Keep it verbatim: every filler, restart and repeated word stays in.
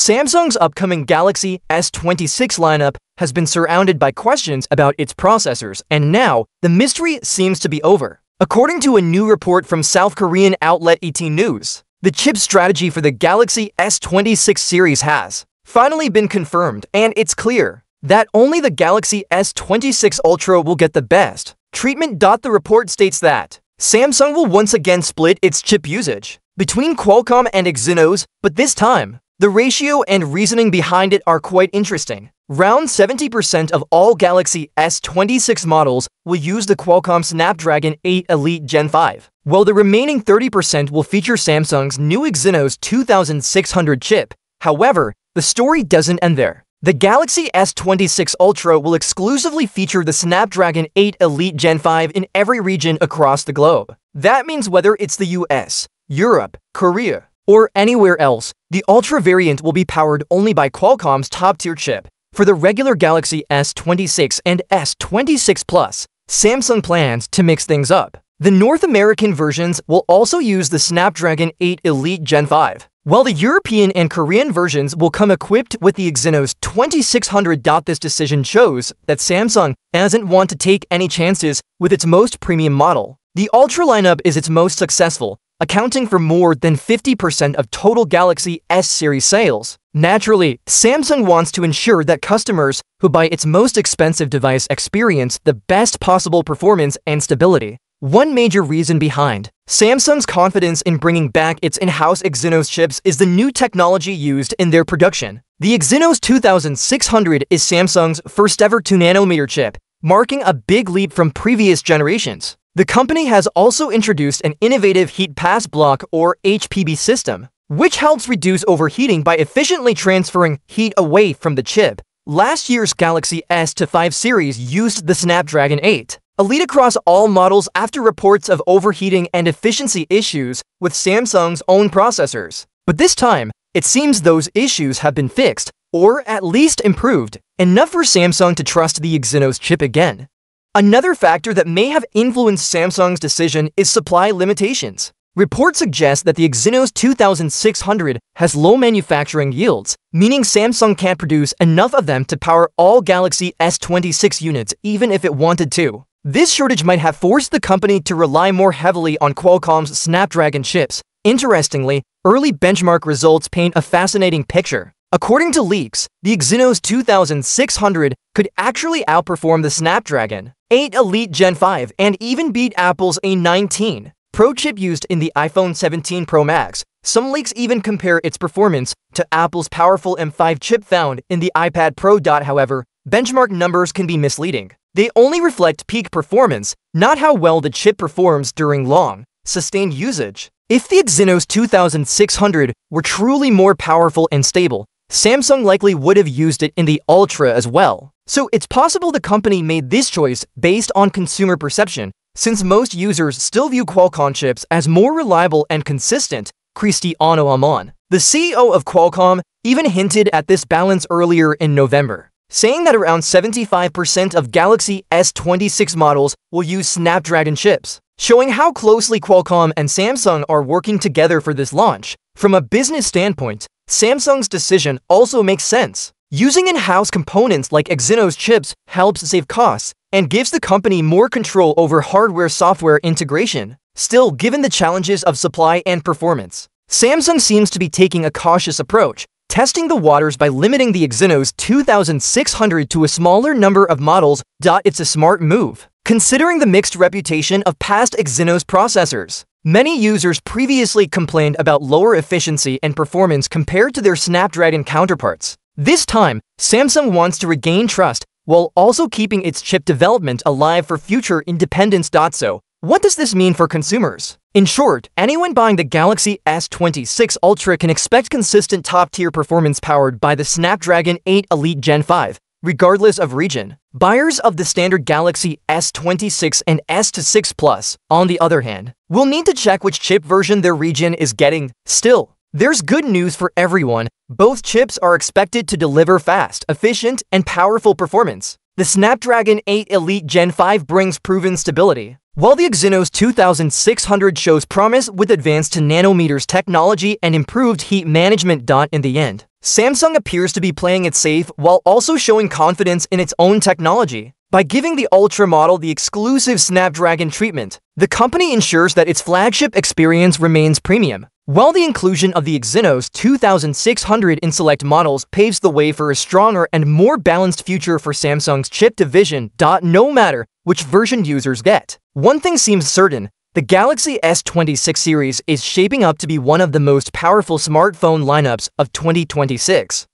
Samsung's upcoming Galaxy S twenty-six lineup has been surrounded by questions about its processors, and now the mystery seems to be over. According to a new report from South Korean outlet E T News, the chip strategy for the Galaxy S twenty-six series has finally been confirmed, and it's clear that only the Galaxy S twenty-six Ultra will get the best treatment. The report states that Samsung will once again split its chip usage between Qualcomm and Exynos, but this time, the ratio and reasoning behind it are quite interesting. Around seventy percent of all Galaxy S twenty-six models will use the Qualcomm Snapdragon eight Elite Gen five, while the remaining thirty percent will feature Samsung's new Exynos twenty-six hundred chip. However, the story doesn't end there. The Galaxy S twenty-six Ultra will exclusively feature the Snapdragon eight Elite Gen five in every region across the globe. That means whether it's the U S, Europe, Korea, or anywhere else, the Ultra variant will be powered only by Qualcomm's top-tier chip. For the regular Galaxy S twenty-six and S twenty-six Plus, Samsung plans to mix things up. The North American versions will also use the Snapdragon eight Elite Gen five, while the European and Korean versions will come equipped with the Exynos twenty-six hundred. This decision shows that Samsung doesn't want to take any chances with its most premium model. The Ultra lineup is its most successful, accounting for more than fifty percent of total Galaxy S series sales. Naturally, Samsung wants to ensure that customers who buy its most expensive device experience the best possible performance and stability. One major reason behind Samsung's confidence in bringing back its in-house Exynos chips is the new technology used in their production. The Exynos twenty-six hundred is Samsung's first-ever two nanometer chip, marking a big leap from previous generations. The company has also introduced an innovative heat pass block or H P B system, which helps reduce overheating by efficiently transferring heat away from the chip. Last year's Galaxy S twenty-five series used the Snapdragon eight Elite across all models after reports of overheating and efficiency issues with Samsung's own processors. But this time, it seems those issues have been fixed, or at least improved, enough for Samsung to trust the Exynos chip again. Another factor that may have influenced Samsung's decision is supply limitations. Reports suggest that the Exynos twenty-six hundred has low manufacturing yields, meaning Samsung can't produce enough of them to power all Galaxy S twenty-six units even if it wanted to. This shortage might have forced the company to rely more heavily on Qualcomm's Snapdragon chips. Interestingly, early benchmark results paint a fascinating picture. According to leaks, the Exynos twenty-six hundred could actually outperform the Snapdragon eight Elite Gen five and even beat Apple's A nineteen Pro chip used in the iPhone seventeen Pro Max. Some leaks even compare its performance to Apple's powerful M five chip found in the iPad Pro. However, benchmark numbers can be misleading. They only reflect peak performance, not how well the chip performs during long, sustained usage. If the Exynos twenty-six hundred were truly more powerful and stable, Samsung likely would have used it in the Ultra as well. So it's possible the company made this choice based on consumer perception, since most users still view Qualcomm chips as more reliable and consistent. Cristiano Amon, the C E O of Qualcomm, even hinted at this balance earlier in November, saying that around seventy-five percent of Galaxy S twenty-six models will use Snapdragon chips, showing how closely Qualcomm and Samsung are working together for this launch. From a business standpoint, Samsung's decision also makes sense. Using in-house components like Exynos chips helps save costs and gives the company more control over hardware-software integration. Still, given the challenges of supply and performance, Samsung seems to be taking a cautious approach, testing the waters by limiting the Exynos twenty-six hundred to a smaller number of models. It's a smart move, considering the mixed reputation of past Exynos processors. Many users previously complained about lower efficiency and performance compared to their Snapdragon counterparts. This time, Samsung wants to regain trust while also keeping its chip development alive for future independence. So, what does this mean for consumers? In short, anyone buying the Galaxy S twenty-six Ultra can expect consistent top-tier performance powered by the Snapdragon eight Elite Gen five, regardless of region. Buyers of the standard Galaxy S twenty-six and S twenty-six Plus, on the other hand, will need to check which chip version their region is getting. Still, there's good news for everyone. Both chips are expected to deliver fast, efficient, and powerful performance. The Snapdragon eight Elite Gen five brings proven stability, while the Exynos twenty-six hundred shows promise with advanced two nanometer technology and improved heat management. In the end, Samsung appears to be playing it safe while also showing confidence in its own technology. By giving the Ultra model the exclusive Snapdragon treatment, the company ensures that its flagship experience remains premium, while the inclusion of the Exynos twenty-six hundred in select models paves the way for a stronger and more balanced future for Samsung's chip division. No matter which version users get, one thing seems certain: the Galaxy S twenty-six series is shaping up to be one of the most powerful smartphone lineups of twenty twenty-six.